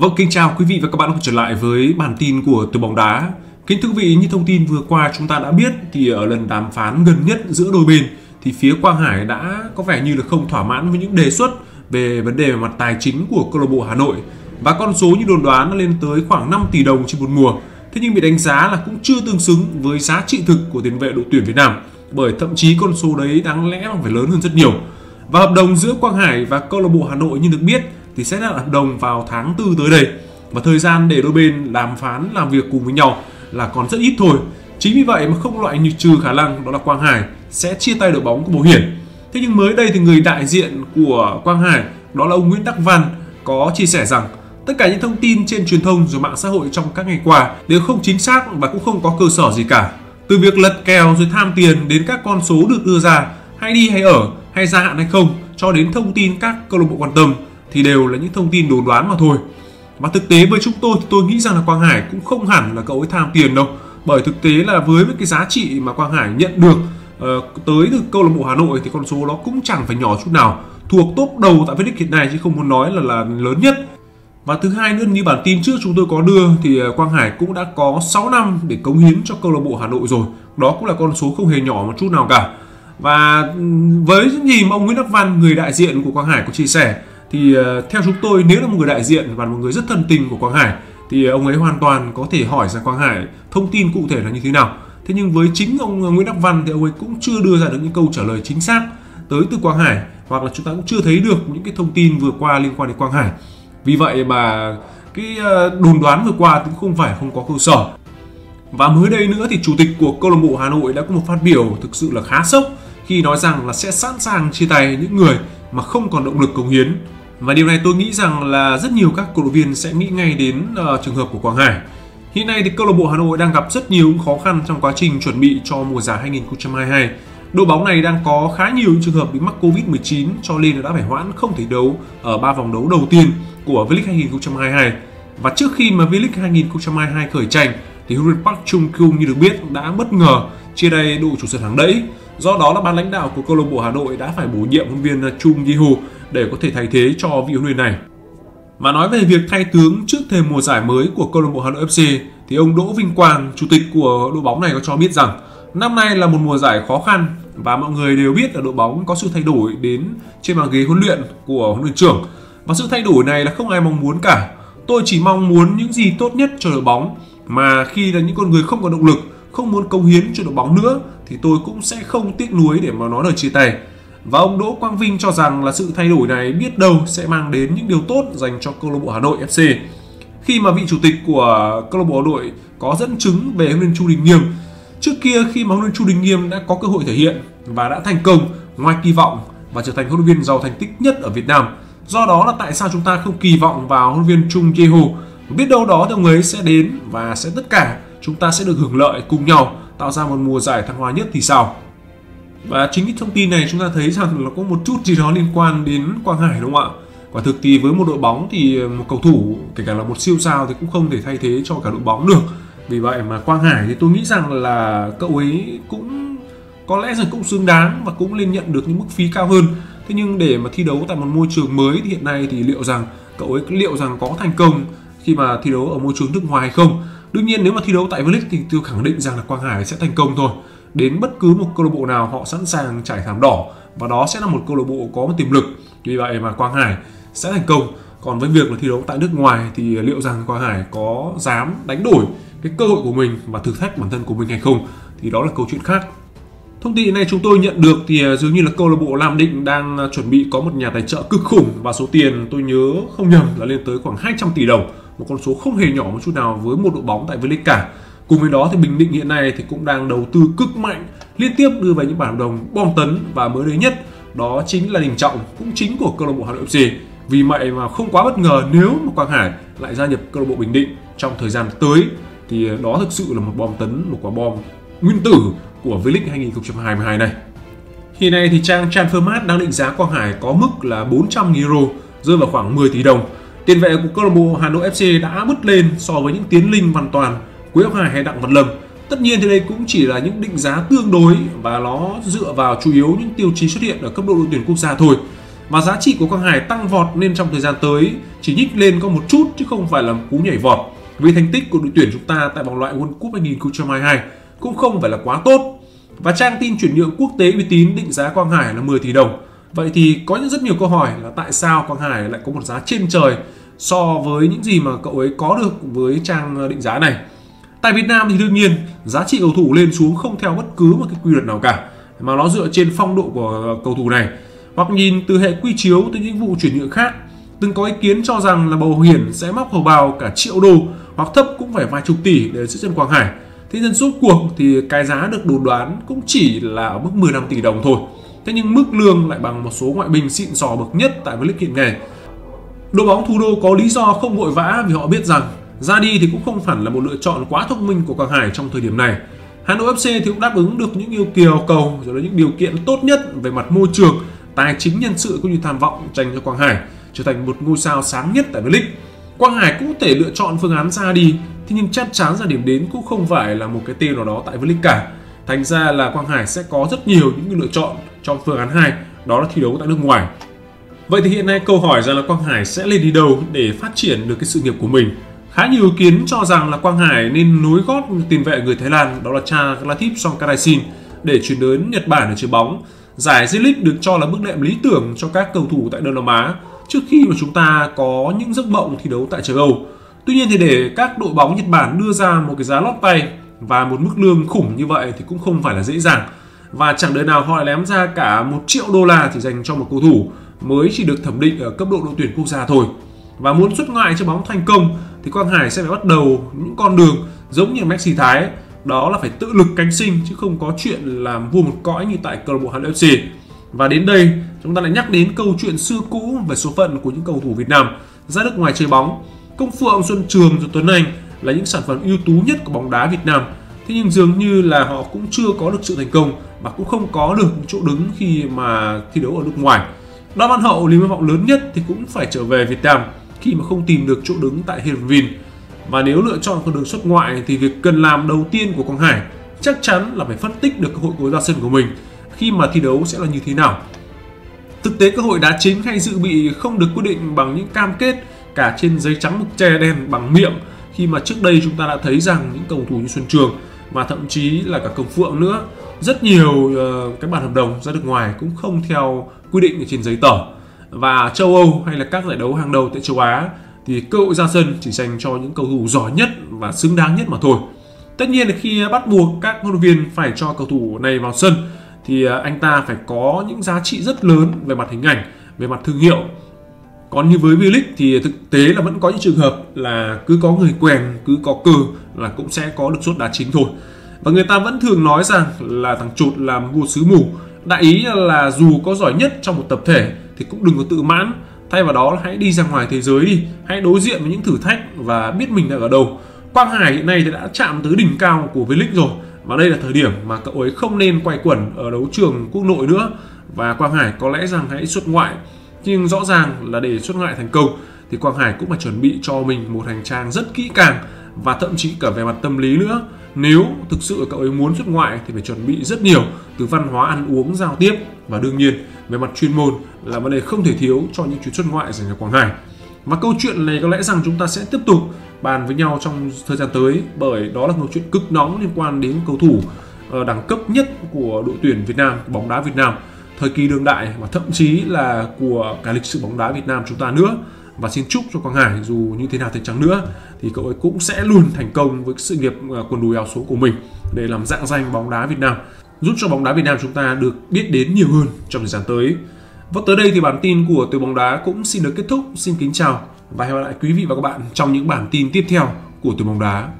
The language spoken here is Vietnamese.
Vâng, kính chào quý vị và các bạn đã trở lại với bản tin của Tuyền Bóng Đá. Kính thưa quý vị, như thông tin vừa qua chúng ta đã biết thì ở lần đàm phán gần nhất giữa đôi bên thì phía Quang Hải đã có vẻ như là không thỏa mãn với những đề xuất về vấn đề về mặt tài chính của câu lạc bộ Hà Nội và con số như đồn đoán lên tới khoảng 5 tỷ đồng trên một mùa. Thế nhưng bị đánh giá là cũng chưa tương xứng với giá trị thực của tiền vệ đội tuyển Việt Nam, bởi thậm chí con số đấy đáng lẽ phải lớn hơn rất nhiều. Và hợp đồng giữa Quang Hải và câu lạc bộ Hà Nội như được biết thì sẽ là hợp đồng vào tháng 4 tới đây, và thời gian để đôi bên đàm phán làm việc cùng với nhau là còn rất ít thôi. Chính vì vậy mà không loại trừ khả năng đó là Quang Hải sẽ chia tay đội bóng của Bầu Hiển. Thế nhưng mới đây thì người đại diện của Quang Hải, đó là ông Nguyễn Đắc Văn, có chia sẻ rằng tất cả những thông tin trên truyền thông rồi mạng xã hội trong các ngày qua đều không chính xác và cũng không có cơ sở gì cả. Từ việc lật kèo rồi tham tiền đến các con số được đưa ra, hay đi hay ở, hay gia hạn hay không, cho đến thông tin các câu lạc bộ quan tâm thì đều là những thông tin đồn đoán mà thôi. Và thực tế với chúng tôi thì tôi nghĩ rằng là Quang Hải cũng không hẳn là cậu ấy tham tiền đâu, bởi thực tế là với cái giá trị mà Quang Hải nhận được tới từ câu lạc bộ Hà Nội thì con số nó cũng chẳng phải nhỏ chút nào, thuộc top đầu tại V-League hiện nay, chứ không muốn nói là lớn nhất. Và thứ hai nữa, như bản tin trước chúng tôi có đưa thì Quang Hải cũng đã có 6 năm để cống hiến cho câu lạc bộ Hà Nội rồi, đó cũng là con số không hề nhỏ một chút nào cả. Và với những gì mà ông Nguyễn Đắc Văn, người đại diện của Quang Hải, có chia sẻ thì theo chúng tôi, nếu là một người đại diện và một người rất thân tình của Quang Hải thì ông ấy hoàn toàn có thể hỏi rằng Quang Hải thông tin cụ thể là như thế nào. Thế nhưng với chính ông Nguyễn Đắc Văn thì ông ấy cũng chưa đưa ra được những câu trả lời chính xác tới từ Quang Hải, hoặc là chúng ta cũng chưa thấy được những cái thông tin vừa qua liên quan đến Quang Hải. Vì vậy mà cái đồn đoán vừa qua cũng không phải không có cơ sở. Và mới đây nữa thì chủ tịch của câu lạc bộ Hà Nội đã có một phát biểu thực sự là khá sốc khi nói rằng là sẽ sẵn sàng chia tay những người mà không còn động lực cống hiến. Và điều này tôi nghĩ rằng là rất nhiều các cổ động viên sẽ nghĩ ngay đến trường hợp của Quang Hải. Hiện nay thì câu lạc bộ Hà Nội đang gặp rất nhiều khó khăn trong quá trình chuẩn bị cho mùa giải 2022. Đội bóng này đang có khá nhiều trường hợp bị mắc Covid-19, cho nên đã phải hoãn không thể đấu ở 3 vòng đấu đầu tiên của V-League 2022. Và trước khi mà V-League 2022 khởi tranh thì huấn luyện viên Park Chung Kyung, như được biết, đã bất ngờ chia tay đội chủ sân hàng đẫy. Do đó là ban lãnh đạo của câu lạc bộ Hà Nội đã phải bổ nhiệm huấn luyện viên Chung Yi Hu để có thể thay thế cho vị huấn luyện này. Mà nói về việc thay tướng trước thềm mùa giải mới của câu lạc bộ Hà Nội FC thì ông Đỗ Vinh Quang, chủ tịch của đội bóng này, có cho biết rằng năm nay là một mùa giải khó khăn và mọi người đều biết là đội bóng có sự thay đổi đến trên bàn ghế huấn luyện của huấn luyện trưởng, và sự thay đổi này là không ai mong muốn cả. Tôi chỉ mong muốn những gì tốt nhất cho đội bóng, mà khi là những con người không có động lực, không muốn cống hiến cho đội bóng nữa thì tôi cũng sẽ không tiếc nuối để mà nói lời chia tay. Và ông Đỗ Quang Vinh cho rằng là sự thay đổi này biết đâu sẽ mang đến những điều tốt dành cho câu lạc bộ Hà Nội FC. Khi mà vị chủ tịch của câu lạc bộ Hà Nội có dẫn chứng về huấn luyện Chu Đình Nghiêm, trước kia khi mà huấn luyện Chu Đình Nghiêm đã có cơ hội thể hiện và đã thành công ngoài kỳ vọng và trở thành huấn luyện viên giàu thành tích nhất ở Việt Nam. Do đó là tại sao chúng ta không kỳ vọng vào huấn luyện viên Chung Yi Hu? Biết đâu đó thì ông ấy sẽ đến và sẽ tất cả chúng ta sẽ được hưởng lợi cùng nhau, tạo ra một mùa giải thăng hoa nhất thì sao? Và chính cái thông tin này chúng ta thấy rằng nó có một chút gì đó liên quan đến Quang Hải, đúng không ạ? Quả thực thì với một đội bóng thì một cầu thủ, kể cả là một siêu sao, thì cũng không thể thay thế cho cả đội bóng được. Vì vậy mà Quang Hải thì tôi nghĩ rằng là cậu ấy cũng có lẽ rằng cũng xứng đáng và cũng nên nhận được những mức phí cao hơn. Thế nhưng để mà thi đấu tại một môi trường mới thì hiện nay thì liệu rằng có thành công khi mà thi đấu ở môi trường nước ngoài hay không? Đương nhiên nếu mà thi đấu tại V-League thì tôi khẳng định rằng là Quang Hải sẽ thành công thôi. Đến bất cứ một câu lạc bộ nào họ sẵn sàng trải thảm đỏ, và đó sẽ là một câu lạc bộ có một tiềm lực. Vì vậy mà Quang Hải sẽ thành công. Còn với việc là thi đấu tại nước ngoài thì liệu rằng Quang Hải có dám đánh đổi cái cơ hội của mình và thử thách bản thân của mình hay không thì đó là câu chuyện khác. Thông tin này chúng tôi nhận được thì dường như là câu lạc bộ Nam Định đang chuẩn bị có một nhà tài trợ cực khủng, và số tiền tôi nhớ không nhầm là lên tới khoảng 200 tỷ đồng, một con số không hề nhỏ một chút nào với một đội bóng tại V-League cả. Cùng với đó thì Bình Định hiện nay thì cũng đang đầu tư cực mạnh, liên tiếp đưa về những bản hợp đồng bom tấn, và mới đây nhất đó chính là Đình Trọng, cũng chính của câu lạc bộ Hà Nội FC. Vì vậy mà không quá bất ngờ nếu mà Quang Hải lại gia nhập câu lạc bộ Bình Định trong thời gian tới, thì đó thực sự là một bom tấn, một quả bom nguyên tử của V-League 2022 này. Hiện nay thì trang transfermarkt đang định giá Quang Hải có mức là 400.000 euro, rơi vào khoảng 10 tỷ đồng. Tiền vệ của câu lạc bộ Hà Nội FC đã bứt lên so với những Tiến Linh, Văn Toàn, Quế Ngọc Hải hay Đặng Văn Lâm. Tất nhiên thì đây cũng chỉ là những định giá tương đối và nó dựa vào chủ yếu những tiêu chí xuất hiện ở cấp độ đội tuyển quốc gia thôi. mà giá trị của Quang Hải tăng vọt nên trong thời gian tới chỉ nhích lên có một chút chứ không phải là một cú nhảy vọt. Vì thành tích của đội tuyển chúng ta tại vòng loại World Cup 2022 cũng không phải là quá tốt. Và trang tin chuyển nhượng quốc tế uy tín định giá Quang Hải là 10 tỷ đồng. Vậy thì có rất nhiều câu hỏi là tại sao Quang Hải lại có một giá trên trời so với những gì mà cậu ấy có được với trang định giá này. Tại Việt Nam thì đương nhiên giá trị cầu thủ lên xuống không theo bất cứ một cái quy luật nào cả, mà nó dựa trên phong độ của cầu thủ này. Hoặc nhìn từ hệ quy chiếu tới những vụ chuyển nhượng khác, từng có ý kiến cho rằng là Bầu Hiển sẽ móc hầu bào cả triệu đô hoặc thấp cũng phải vài chục tỷ để giữ chân Quang Hải. Thế nên rốt cuộc thì cái giá được đồn đoán cũng chỉ là ở mức 15 tỷ đồng thôi. Thế nhưng mức lương lại bằng một số ngoại binh xịn sò bậc nhất tại V-League hiện nay. Đội bóng thủ đô có lý do không vội vã vì họ biết rằng ra đi thì cũng không hẳn là một lựa chọn quá thông minh của Quang Hải trong thời điểm này. Hà Nội FC thì cũng đáp ứng được những yêu cầu rồi là những điều kiện tốt nhất về mặt môi trường, tài chính, nhân sự cũng như tham vọng dành cho Quang Hải trở thành một ngôi sao sáng nhất tại V-League. Quang Hải cũng có thể lựa chọn phương án ra đi, thế nhưng chắc chắn là điểm đến cũng không phải là một cái tên nào đó tại V-League cả. Thành ra là Quang Hải sẽ có rất nhiều những lựa chọn trong phương án 2, đó là thi đấu tại nước ngoài. Vậy thì hiện nay câu hỏi rằng là Quang Hải sẽ lên đi đâu để phát triển được cái sự nghiệp của mình. Khá nhiều ý kiến cho rằng là Quang Hải nên nối gót tiền vệ người Thái Lan, đó là Chanathip Songkrasin, để chuyển đến Nhật Bản để chơi bóng. Giải V-League được cho là bước đệm lý tưởng cho các cầu thủ tại Đông Nam Á trước khi mà chúng ta có những giấc mộng thi đấu tại châu Âu. Tuy nhiên thì để các đội bóng Nhật Bản đưa ra một cái giá lót tay và một mức lương khủng như vậy thì cũng không phải là dễ dàng. Và chẳng đời nào họ lại ném ra cả 1 triệu đô la chỉ dành cho một cầu thủ mới chỉ được thẩm định ở cấp độ đội tuyển quốc gia thôi. Và muốn xuất ngoại cho bóng thành công thì Quang Hải sẽ phải bắt đầu những con đường giống như Messi Thái, đó là phải tự lực cánh sinh chứ không có chuyện làm vua một cõi như tại câu lạc bộ Hà Nội FC. Và đến đây chúng ta lại nhắc đến câu chuyện xưa cũ về số phận của những cầu thủ Việt Nam ra nước ngoài chơi bóng. Công Phượng, Xuân Trường rồi Tuấn Anh là những sản phẩm ưu tú nhất của bóng đá Việt Nam. Thế nhưng dường như là họ cũng chưa có được sự thành công và cũng không có được chỗ đứng khi mà thi đấu ở nước ngoài. Đoàn Văn Hậu, niềm hy vọng lớn nhất thì cũng phải trở về Việt Nam khi mà không tìm được chỗ đứng tại Hervin. Và nếu lựa chọn con đường xuất ngoại thì việc cần làm đầu tiên của Quang Hải chắc chắn là phải phân tích được cơ hội của ra sân của mình khi mà thi đấu sẽ là như thế nào. Thực tế cơ hội đá chính hay dự bị không được quyết định bằng những cam kết cả trên giấy trắng mực tre đen bằng miệng, khi mà trước đây chúng ta đã thấy rằng những cầu thủ như Xuân Trường và thậm chí là cả Công Phượng nữa, rất nhiều các bản hợp đồng ra nước ngoài cũng không theo quy định ở trên giấy tờ. Và châu Âu hay là các giải đấu hàng đầu tại châu Á thì cơ hội ra sân chỉ dành cho những cầu thủ giỏi nhất và xứng đáng nhất mà thôi. Tất nhiên là khi bắt buộc các huấn luyện viên phải cho cầu thủ này vào sân thì anh ta phải có những giá trị rất lớn về mặt hình ảnh, về mặt thương hiệu. Còn như với V-League thì thực tế là vẫn có những trường hợp là cứ có người quen, cứ có cơ là cũng sẽ có được suất đá chính thôi. Và người ta vẫn thường nói rằng là thằng chuột làm vua sứ mù. Đại ý là dù có giỏi nhất trong một tập thể thì cũng đừng có tự mãn. Thay vào đó là hãy đi ra ngoài thế giới đi, hãy đối diện với những thử thách và biết mình đang ở đâu. Quang Hải hiện nay thì đã chạm tới đỉnh cao của V-League rồi. Và đây là thời điểm mà cậu ấy không nên quay quẩn ở đấu trường quốc nội nữa. Và Quang Hải có lẽ rằng hãy xuất ngoại. Nhưng rõ ràng là để xuất ngoại thành công thì Quang Hải cũng phải chuẩn bị cho mình một hành trang rất kỹ càng và thậm chí cả về mặt tâm lý nữa. Nếu thực sự cậu ấy muốn xuất ngoại thì phải chuẩn bị rất nhiều, từ văn hóa ăn uống, giao tiếp và đương nhiên về mặt chuyên môn là vấn đề không thể thiếu cho những chuyến xuất ngoại dành cho Quang Hải. Và câu chuyện này có lẽ rằng chúng ta sẽ tiếp tục bàn với nhau trong thời gian tới, bởi đó là một chuyện cực nóng liên quan đến cầu thủ đẳng cấp nhất của đội tuyển Việt Nam, bóng đá Việt Nam thời kỳ đương đại và thậm chí là của cả lịch sử bóng đá Việt Nam chúng ta nữa. Và xin chúc cho Quang Hải dù như thế nào thì chăng nữa thì cậu ấy cũng sẽ luôn thành công với sự nghiệp quần đùi áo số của mình để làm rạng danh bóng đá Việt Nam, giúp cho bóng đá Việt Nam chúng ta được biết đến nhiều hơn trong thời gian tới. Và tới đây thì bản tin của Tuyền Bóng Đá cũng xin được kết thúc. Xin kính chào và hẹn gặp lại quý vị và các bạn trong những bản tin tiếp theo của Tuyền Bóng Đá.